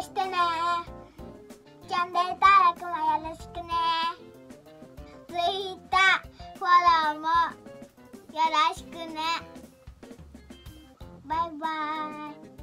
してね。チャンネル登録もよろしくね。Twitter フォローもよろしくね。バイバイ。